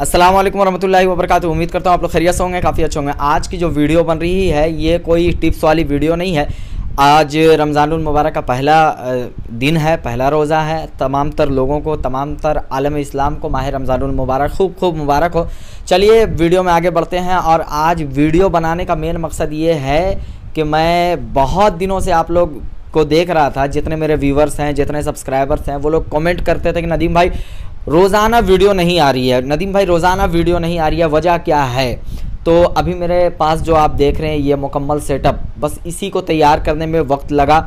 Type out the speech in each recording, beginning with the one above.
अस्सलाम वालेकुम रहमतुल्लाहि व बरकातहू। उम्मीद करता हूँ आप लोग खैरियत से होंगे, काफ़ी अच्छे होंगे। आज की जो वीडियो बन रही है ये कोई टिप्स वाली वीडियो नहीं है। आज रमज़ानुल मुबारक का पहला दिन है, पहला रोज़ा है। तमाम तर लोगों को, तमाम तर आलम इस्लाम को माह रमज़ानुल मुबारक खूब खूब मुबारक हो। चलिए वीडियो में आगे बढ़ते हैं। और आज वीडियो बनाने का मेन मकसद ये है कि मैं बहुत दिनों से आप लोग को देख रहा था। जितने मेरे व्यूवर्स हैं, जितने सब्सक्राइबर्स हैं, वो लोग कमेंट करते थे कि नदीम भाई रोज़ाना वीडियो नहीं आ रही है, नदीम भाई रोज़ाना वीडियो नहीं आ रही है, वजह क्या है। तो अभी मेरे पास जो आप देख रहे हैं ये मुकम्मल सेटअप, बस इसी को तैयार करने में वक्त लगा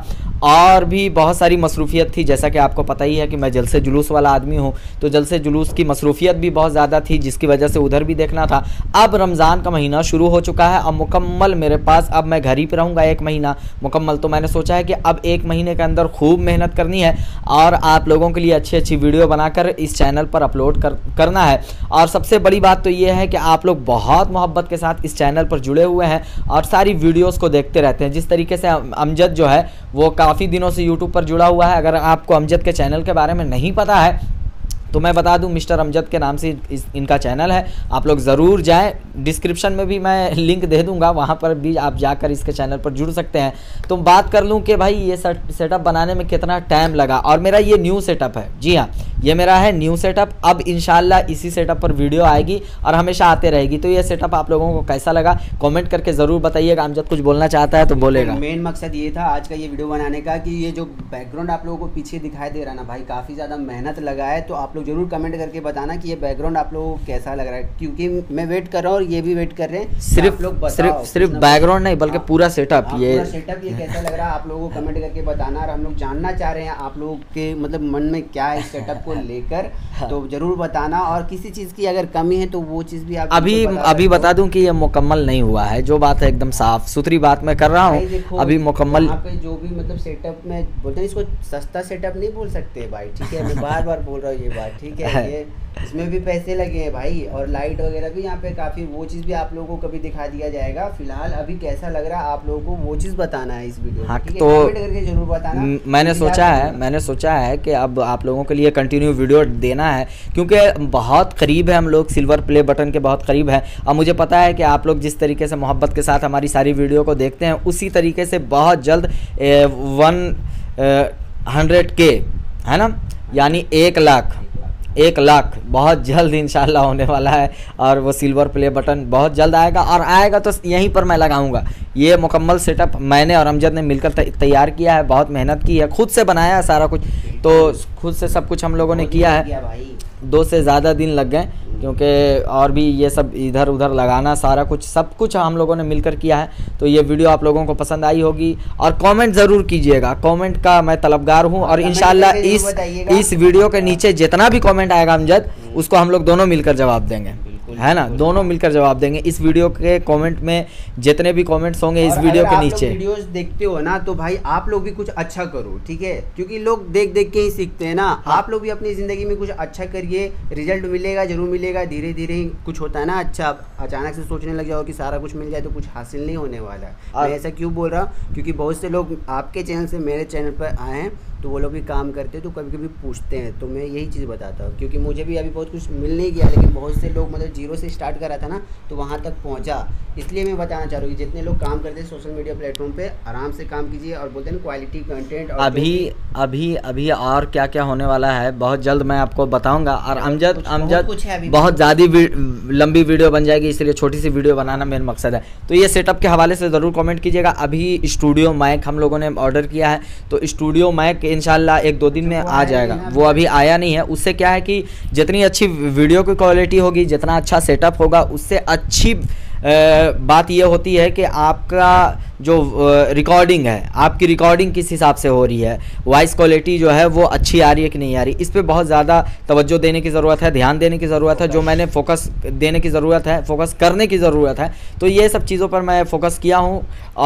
और भी बहुत सारी मसरूफियत थी। जैसा कि आपको पता ही है कि मैं जलसे जुलूस वाला आदमी हूँ, तो जलसे जुलूस की मसरूफियत भी बहुत ज़्यादा थी, जिसकी वजह से उधर भी देखना था। अब रमज़ान का महीना शुरू हो चुका है और मुकम्मल मेरे पास, अब मैं घर ही पर रहूँगा एक महीना मुकम्मल। तो मैंने सोचा है कि अब एक महीने के अंदर खूब मेहनत करनी है और आप लोगों के लिए अच्छी अच्छी वीडियो बनाकर इस चैनल पर अपलोड करना है। और सबसे बड़ी बात तो ये है कि आप लोग बहुत मोहब्बत के साथ इस चैनल पर जुड़े हुए हैं और सारी वीडियोज़ को देखते रहते हैं। जिस तरीके से अमजद जो है वो काफ़ी दिनों से YouTube पर जुड़ा हुआ है। अगर आपको अमजद के चैनल के बारे में नहीं पता है तो मैं बता दूं, मिस्टर अमजद के नाम से इनका चैनल है। आप लोग ज़रूर जाएं, डिस्क्रिप्शन में भी मैं लिंक दे दूंगा, वहां पर भी आप जाकर इसके चैनल पर जुड़ सकते हैं। तो बात कर लूं कि भाई ये सेटअप बनाने में कितना टाइम लगा। और मेरा ये न्यू सेटअप है, जी हाँ, ये मेरा है न्यू सेटअप। अब इंशाल्लाह इसी सेटअप पर वीडियो आएगी और हमेशा आते रहेगी। तो ये सेटअप आप लोगों को कैसा लगा कमेंट करके ज़रूर बताइएगा। अमजद कुछ बोलना चाहता है तो बोलेगा। मेन मकसद ये था आज का ये वीडियो बनाने का कि ये जो बैकग्राउंड आप लोगों को पीछे दिखाई दे रहा ना भाई, काफ़ी ज़्यादा मेहनत लगा है। तो आप लोग ज़रूर कमेंट करके बताना कि ये बैकग्राउंड आप लोगों को कैसा लग रहा है, क्योंकि मैं वेट कर रहा हूँ और ये भी वेट कर रहे हैं। सिर्फ बैकग्राउंड नहीं बल्कि पूरा सेटअप, ये सेटअप ये कैसा लग रहा है आप लोगों को कमेंट करके बताना। और हम लोग जानना चाह रहे हैं आप लोगों के मतलब मन में क्या है सेटअप लेकर, तो जरूर बताना। और किसी चीज की अगर कमी है तो वो चीज भी आप अभी बता दूं कि ये मुकम्मल नहीं हुआ है। जो बात है एकदम साफ सुथरी बात मैं कर रहा हूं। अभी मुकम्मल जो भी मतलब सेटअप में बोलते हैं इसको सस्ता सेटअप नहीं बोल सकते भाई, ठीक है। मैं बार बार बोल रहा हूँ ये बात, ठीक है। ये इसमें भी पैसे लगे हैं भाई और लाइट वगैरह भी यहाँ पे काफी, वो चीज भी आप लोगों को कभी दिखा दिया जाएगा। फिलहाल अभी कैसा लग रहा है आप लोगों को वो चीज बताना है इस वीडियो में, ठीक है। कमेंट करके जरूर बताना। मैंने सोचा है कि अब आप लोगों के लिए कंटिन्यू वीडियो देना है, क्योंकि बहुत करीब है हम लोग सिल्वर प्ले बटन के, बहुत करीब है। और मुझे पता है कि आप लोग जिस तरीके से मोहब्बत के साथ हमारी सारी वीडियो को देखते हैं, उसी तरीके से बहुत जल्द 100K है ना, यानी 1 लाख बहुत जल्द इंशाल्लाह होने वाला है। और वो सिल्वर प्ले बटन बहुत जल्द आएगा और आएगा तो यहीं पर मैं लगाऊंगा। ये मुकम्मल सेटअप मैंने और अमजद ने मिलकर तैयार किया है, बहुत मेहनत की है, खुद से बनाया है सारा कुछ, तो खुद से सब कुछ हम लोगों ने किया है। 2 से ज़्यादा दिन लग गए, क्योंकि और भी ये सब इधर उधर लगाना, सारा कुछ सब कुछ हम लोगों ने मिलकर किया है। तो ये वीडियो आप लोगों को पसंद आई होगी और कमेंट ज़रूर कीजिएगा, कमेंट का मैं तलबगार हूँ। और इंशाल्लाह इस वीडियो के नीचे जितना भी कमेंट आएगा अमजद, उसको हम लोग दोनों मिलकर जवाब देंगे, है ना, दोनों मिलकर जवाब देंगे। इस वीडियो के कमेंट में जितने भी कमेंट्स होंगे इस वीडियो के नीचे, वीडियोस देखते हो ना तो भाई आप लोग भी कुछ अच्छा करो, ठीक है, क्योंकि लोग देख देख के ही सीखते हैं ना। आप लोग भी अपनी जिंदगी में कुछ अच्छा करिए, रिजल्ट मिलेगा, जरूर मिलेगा। धीरे धीरे कुछ होता है ना अच्छा। अचानक से सोचने लग जाओ कि सारा कुछ मिल जाए तो कुछ हासिल नहीं होने वाला है। मैं ऐसा क्यों बोल रहा हूँ, क्योंकि बहुत से लोग आपके चैनल से मेरे चैनल पर आए हैं, तो वो लोग भी काम करते हैं, तो कभी कभी पूछते हैं, तो मैं यही चीज़ बताता हूँ। क्योंकि मुझे भी अभी बहुत कुछ मिल नहीं गया, लेकिन बहुत से लोग मतलब जीरो से स्टार्ट करा था ना, तो वहाँ तक पहुँचा। इसलिए मैं बताना चाह रहा हूँ कि जितने लोग काम करते हैं सोशल मीडिया प्लेटफॉर्म पे, आराम से काम कीजिए और बोलते हैं क्वालिटी कंटेंट। और अभी और क्या क्या होने वाला है बहुत जल्द मैं आपको बताऊँगा। और अमजद कुछ है, बहुत ज़्यादा लंबी वीडियो बन जाएगी, इसलिए छोटी सी वीडियो बनाना मेरा मकसद है। तो ये सेटअप के हवाले से ज़रूर कॉमेंट कीजिएगा। अभी स्टूडियो माइक हम लोगों ने ऑर्डर किया है, तो स्टूडियो माइक इंशाल्लाह 1-2 दिन में आ जाएगा। वो अभी आया नहीं है। उससे क्या है कि जितनी अच्छी वीडियो की क्वालिटी होगी, जितना अच्छा सेटअप होगा, उससे अच्छी बात यह होती है कि आपका जो रिकॉर्डिंग है, आपकी रिकॉर्डिंग किस हिसाब से हो रही है, वॉइस क्वालिटी जो है वो अच्छी आ रही है कि नहीं आ रही, इस पे बहुत ज़्यादा तवज्जो देने की ज़रूरत है, ध्यान देने की ज़रूरत है, जो मैंने फोकस देने की ज़रूरत है, फोकस करने की ज़रूरत है। तो ये सब चीज़ों पर मैं फोकस किया हूँ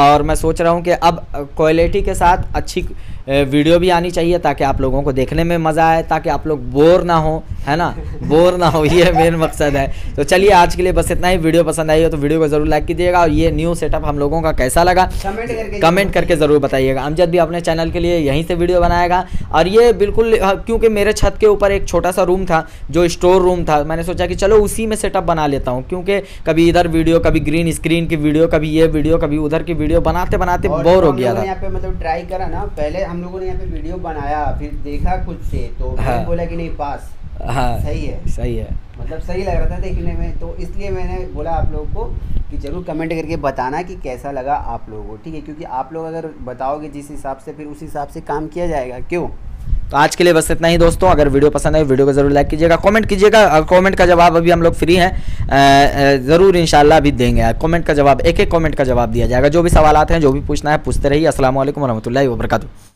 और मैं सोच रहा हूँ कि अब क्वालिटी के साथ अच्छी वीडियो भी आनी चाहिए, ताकि आप लोगों को देखने में मज़ा आए, ताकि आप लोग बोर ना हो, है ना, बोर ना हो, ये मेन मकसद है। तो चलिए आज के लिए बस इतना ही। वीडियो पसंद आई हो तो वीडियो को ज़रूर लाइक कीजिएगा। और ये न्यू सेटअप हम लोगों का कैसा लगा लगा कमेंट करके ज़रूर बताइएगा। अमजद भी अपने चैनल के लिए यहीं से वीडियो बनाएगा। और ये बिल्कुल क्योंकि मेरे छत के ऊपर एक छोटा सा रूम था जो स्टोर रूम था, मैंने सोचा कि चलो उसी में सेटअप बना लेता हूँ, क्योंकि कभी इधर वीडियो, कभी ग्रीन स्क्रीन की वीडियो, कभी ये वीडियो, कभी उधर की वीडियो बनाते बनाते बोर हो गया था। यहाँ पे मतलब ट्राई करा ना, पहले हम लोगों ने यहाँ पे वीडियो बनाया, फिर देखा खुद से तो बोला कि नहीं पास, हाँ सही है, मतलब सही लग रहा था देखने में, तो इसलिए मैंने बोला आप लोगों को कि जरूर कमेंट करके बताना कि कैसा लगा आप लोगों को, ठीक है, क्योंकि आप लोग अगर बताओगे जिस हिसाब से फिर उस हिसाब से काम किया जाएगा। क्यों? तो आज के लिए बस इतना ही दोस्तों। अगर वीडियो पसंद आए वीडियो को ज़रूर लाइक कीजिएगा, कमेंट कीजिएगा। कमेंट का जवाब अभी हम लोग फ्री हैं, ज़रूर इंशाल्लाह अभी देंगे कमेंट का जवाब, एक एक कमेंट का जवाब दिया जाएगा। जो भी सवाल आते हैं, जो भी पूछना है पूछते रहिए। अस्सलाम वालेकुम वरहमतुल्लाहि वबरकातुहू।